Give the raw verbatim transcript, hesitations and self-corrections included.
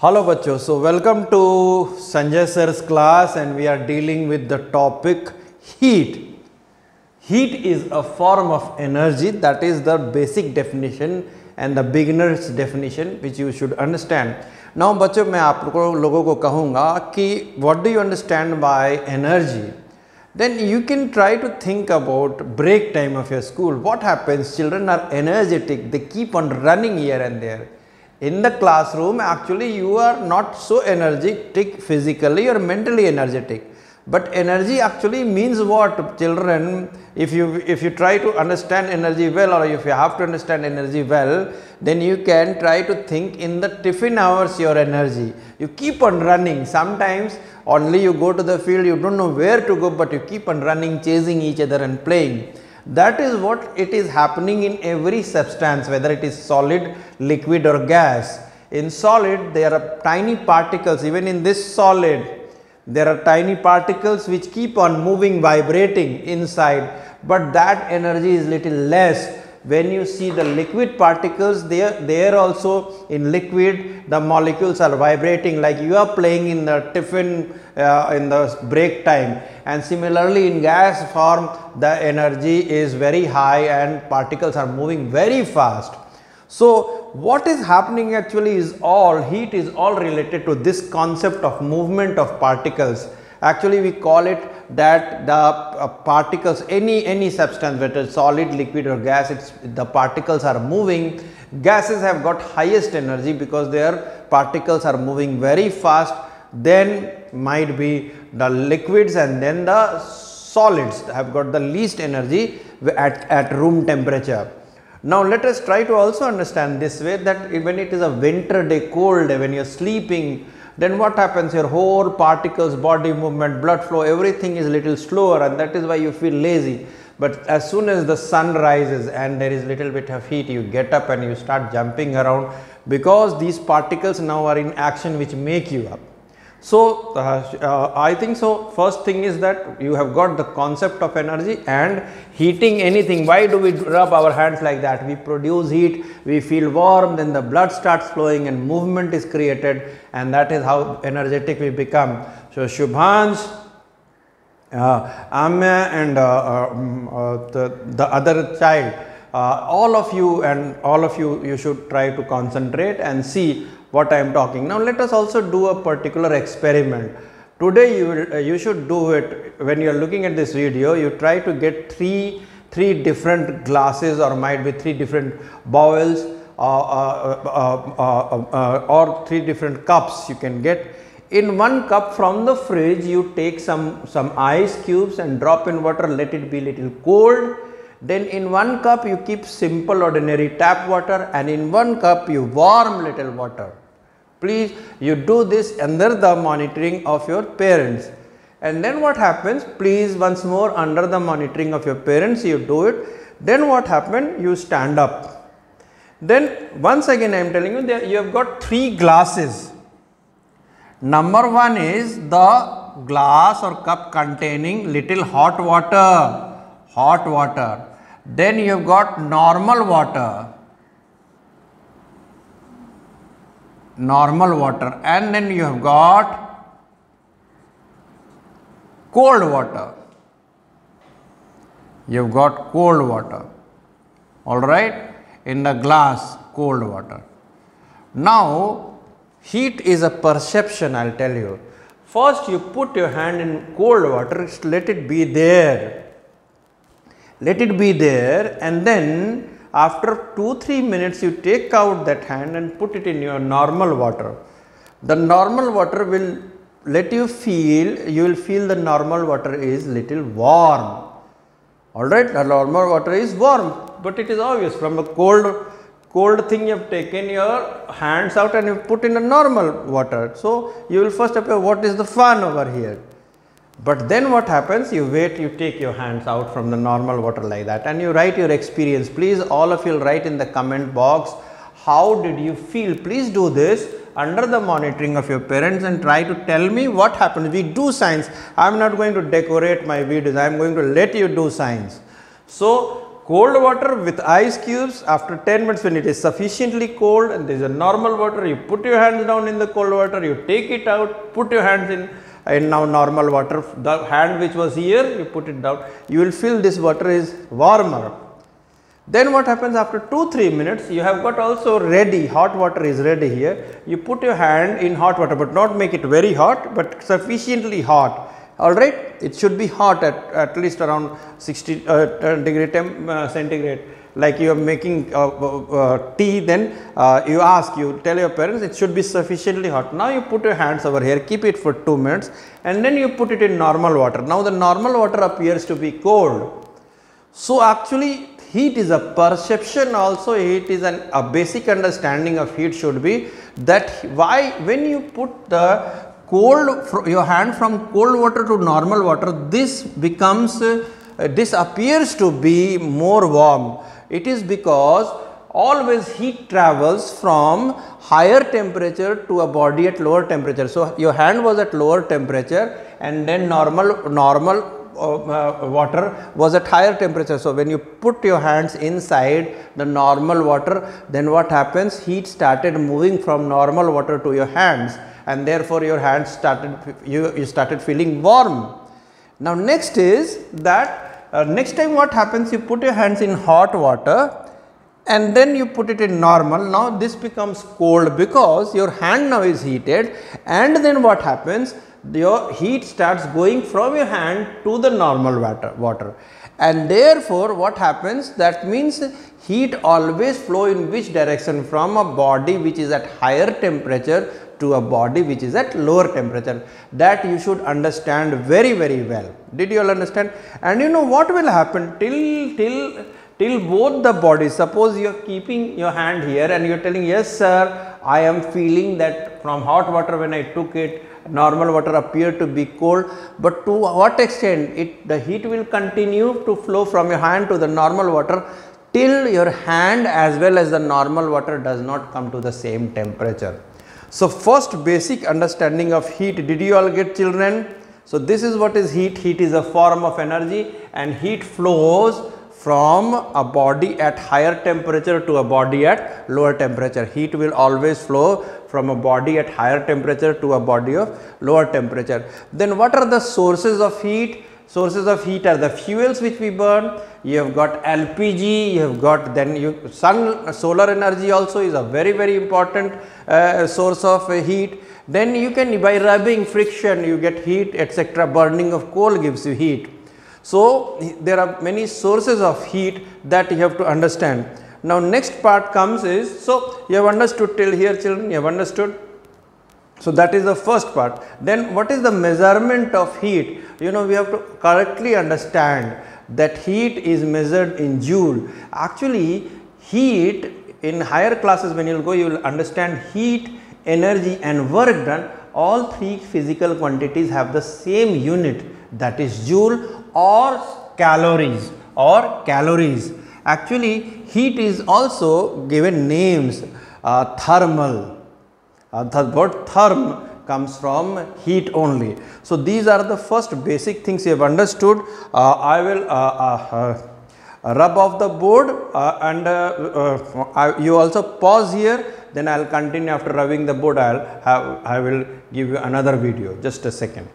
Hello bachcho, so welcome to Sanjay sir's class, and we are dealing with the topic heat. Heat is a form of energy. That is the basic definition and the beginner's definition which you should understand. Now bachcho, main aap logo ko kahunga ki what do you understand by energy? Then you can try to think about break time of your school. What happens? Children are energetic. They keep on running here and there. In the classroom, actually you are not so energetic physically or mentally energetic, but energy actually means what, children? If you if you try to understand energy well, or if you have to understand energy well, then you can try to think in the tiffin hours your energy. You keep on running. Sometimes only you go to the field, you don't know where to go, but you keep on running, chasing each other and playing. That is what it is happening in every substance, whether it is solid, liquid or gas. In solid, there are tiny particles. Even in this solid, there are tiny particles which keep on moving, vibrating inside, but that energy is little less. When you see the liquid particles, they are, they are also in liquid, the molecules are vibrating like you are playing in the tiffin uh, in the break time. And similarly in gas form, the energy is very high and particles are moving very fast. So what is happening actually is all, heat is all related to this concept of movement of particles. Actually we call it that the uh, particles, any any substance, whether it's solid, liquid or gas, it's the particles are moving. Gases have got highest energy because their particles are moving very fast. Then might be the liquids, and then the solids have got the least energy at, at room temperature. Now let us try to also understand this way, that when it is a winter day, cold day, when you are sleeping, then what happens? Your whole particles, body movement, blood flow, everything is little slower, and that is why you feel lazy. But as soon as the sun rises and there is little bit of heat, you get up and you start jumping around, because these particles now are in action which make you up. So uh, uh, I think so. First thing is that you have got the concept of energy and heating anything. Why do we rub our hands like that? We produce heat, we feel warm, then the blood starts flowing and movement is created, and that is how energetic we become. So Shubhansh, uh, Amya and uh, uh, the, the other child, uh, all of you and all of you, you should try to concentrate and see what I am talking. Now let us also do a particular experiment. Today you will, uh, you should do it. When you are looking at this video, you try to get three three different glasses, or might be three different bowls, uh, uh, uh, uh, uh, uh, or three different cups you can get. In one cup from the fridge, you take some some ice cubes and drop in water, let it be little cold. Then in one cup you keep simple ordinary tap water, and in one cup you warm little water. Please, you do this under the monitoring of your parents. And then what happens? Please, once more under the monitoring of your parents you do it. Then what happened? You stand up. Then once again I am telling you that you have got three glasses. Number one is the glass or cup containing little hot water. Hot water. Then you have got normal water, normal water, and then you have got cold water. You have got cold water, all right, in the glass, cold water. Now, heat is a perception, I will tell you. First, you put your hand in cold water, let it be there. Let it be there, and then after two to three minutes you take out that hand and put it in your normal water. The normal water will let you feel, you will feel the normal water is little warm. Alright, the normal water is warm, but it is obvious from a cold, cold thing you have taken your hands out and you put in a normal water. So you will first appear, what is the fun over here? But then what happens? You wait, you take your hands out from the normal water like that, and you write your experience. Please, all of you write in the comment box, how did you feel? Please do this under the monitoring of your parents and try to tell me what happened. We do science. I am not going to decorate my videos. I am going to let you do science. So cold water with ice cubes. After ten minutes, when it is sufficiently cold and there is a normal water, you put your hands down in the cold water, you take it out, put your hands in, and now normal water, the hand which was here, you put it down, you will feel this water is warmer. Then what happens after two to three minutes, you have got also ready, hot water is ready here. You put your hand in hot water, but not make it very hot, but sufficiently hot. Alright, it should be hot at, at least around sixty degree temp, uh, centigrade. Like you are making uh, uh, tea, then uh, you ask, you tell your parents it should be sufficiently hot. Now you put your hands over here, keep it for two minutes, and then you put it in normal water. Now the normal water appears to be cold. So actually, heat is a perception also. It is an, a basic understanding of heat should be that why when you put the cold, fr your hand from cold water to normal water, this becomes, uh, uh, this appears to be more warm. It is because always heat travels from higher temperature to a body at lower temperature. So, your hand was at lower temperature and then normal, normal Uh, water was at higher temperature. So, when you put your hands inside the normal water, then what happens? Heat started moving from normal water to your hands, and therefore your hands started, you, you started feeling warm. Now, next is that uh, next time what happens? You put your hands in hot water and then you put it in normal. Now, this becomes cold because your hand now is heated, and then what happens? Your heat starts going from your hand to the normal water, water and therefore what happens, that means heat always flow in which direction, from a body which is at higher temperature to a body which is at lower temperature. That you should understand very very well. Did you all understand? And you know what will happen till till till both the bodies, suppose you are keeping your hand here and you are telling, yes sir, I am feeling that from hot water when I took it, normal water appeared to be cold, but to what extent it, the heat will continue to flow from your hand to the normal water till your hand as well as the normal water does not come to the same temperature. So, first basic understanding of heat, did you all get, children? So, this is what is heat. Heat is a form of energy, and heat flows from a body at higher temperature to a body at lower temperature. Heat will always flow from a body at higher temperature to a body of lower temperature. Then what are the sources of heat? Sources of heat are the fuels which we burn. You have got L P G, you have got then you, sun, solar energy also is a very very important uh, source of uh, heat. Then you can, by rubbing, friction, you get heat, et cetera. Burning of coal gives you heat. So, there are many sources of heat that you have to understand. Now, next part comes is, so you have understood till here, children, you have understood. So, that is the first part. Then what is the measurement of heat? You know, we have to correctly understand that heat is measured in joule. Actually, heat in higher classes when you will go, you will understand heat, energy and work done. All three physical quantities have the same unit, that is joule or calories or calories. Actually, heat is also given names, uh, thermal, uh, the word therm comes from heat only. So, these are the first basic things you have understood. Uh, I will uh, uh, uh, rub off the board uh, and uh, uh, I, you also pause here, then I will continue after rubbing the board. I will have, I will give you another video, just a second.